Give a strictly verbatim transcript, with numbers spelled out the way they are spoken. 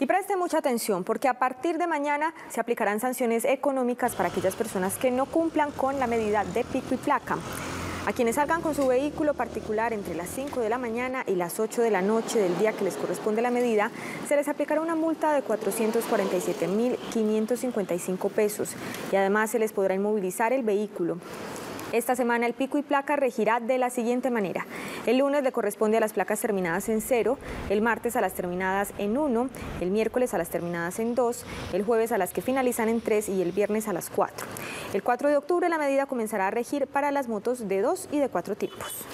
Y presten mucha atención porque a partir de mañana se aplicarán sanciones económicas para aquellas personas que no cumplan con la medida de pico y placa. A quienes salgan con su vehículo particular entre las cinco de la mañana y las ocho de la noche del día que les corresponde la medida, se les aplicará una multa de cuatrocientos cuarenta y siete mil quinientos cincuenta y cinco pesos y además se les podrá inmovilizar el vehículo. Esta semana el pico y placa regirá de la siguiente manera. El lunes le corresponde a las placas terminadas en cero, el martes a las terminadas en uno, el miércoles a las terminadas en dos, el jueves a las que finalizan en tres y el viernes a las cuatro. El cuatro de octubre la medida comenzará a regir para las motos de dos y de cuatro tiempos.